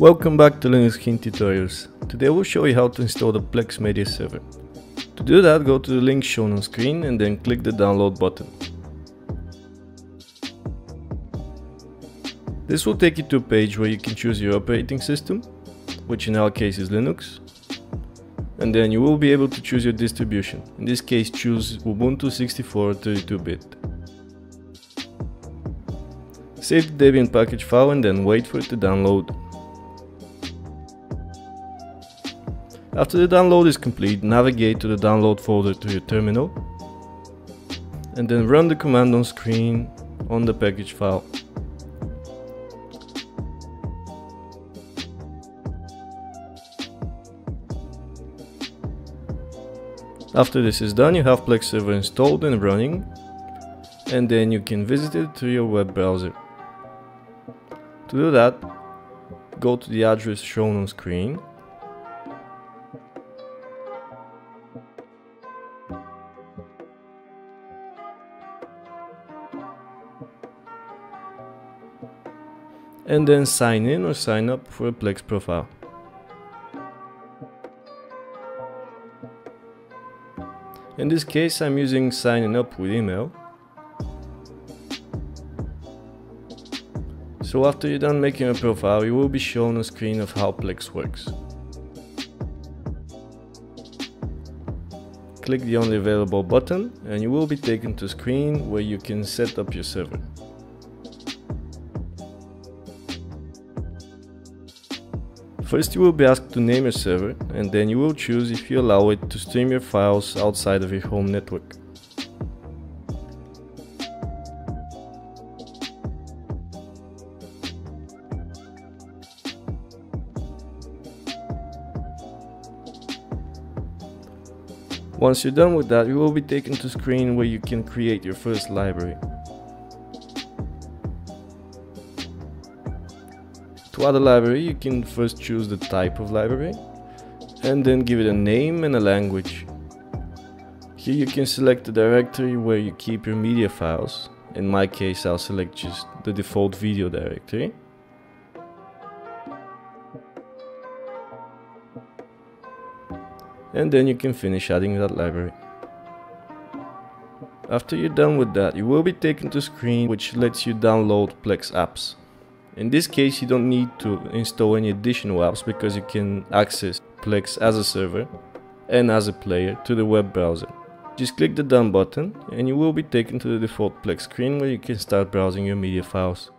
Welcome back to Linux Hint Tutorials. Today we'll show you how to install the Plex Media Server. To do that, go to the link shown on screen and then click the download button. This will take you to a page where you can choose your operating system, which in our case is Linux, and then you will be able to choose your distribution. In this case, choose Ubuntu 64 32-bit. Save the Debian package file and then wait for it to download. After the download is complete, navigate to the download folder to your terminal and then run the command on screen on the package file. After this is done, you have Plex Server installed and running, and then you can visit it through your web browser. To do that, go to the address shown on screen. And then sign in or sign up for a Plex profile. In this case, I'm using signing up with email. So after you're done making a profile, you will be shown a screen of how Plex works. Click the only available button and you will be taken to a screen where you can set up your server. First you will be asked to name your server, and then you will choose if you allow it to stream your files outside of your home network. Once you're done with that, you will be taken to a screen where you can create your first library. To add a library, you can first choose the type of library and then give it a name and a language. Here you can select the directory where you keep your media files. In my case, I'll select just the default video directory. And then you can finish adding that library. After you're done with that, you will be taken to a screen which lets you download Plex apps. In this case, you don't need to install any additional apps because you can access Plex as a server and as a player to the web browser. Just click the Done button and you will be taken to the default Plex screen where you can start browsing your media files.